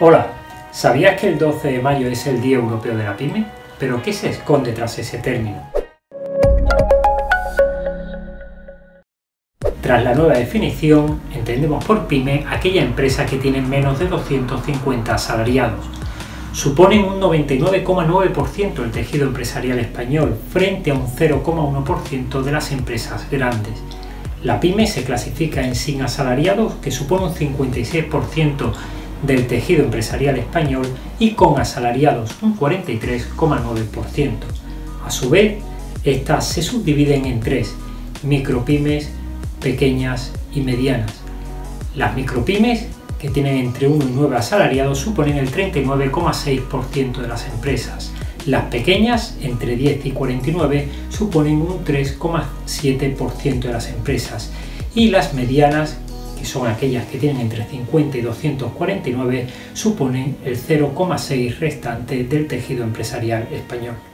Hola, ¿sabías que el 12 de mayo es el Día Europeo de la PYME? ¿Pero qué se esconde tras ese término? Tras la nueva definición, entendemos por PYME aquella empresa que tiene menos de 250 asalariados. Suponen un 99,9% del tejido empresarial español, frente a un 0,1% de las empresas grandes. La PYME se clasifica en sin asalariados, que supone un 56% del tejido empresarial español, y con asalariados, un 43,9%. A su vez, estas se subdividen en tres: micropymes, pequeñas y medianas. Las micropymes, que tienen entre 1 y 9 asalariados, suponen el 39,6% de las empresas. Las pequeñas, entre 10 y 49, suponen un 3,7% de las empresas. Y las medianas, que son aquellas que tienen entre 50 y 249, suponen el 0,6% restante del tejido empresarial español.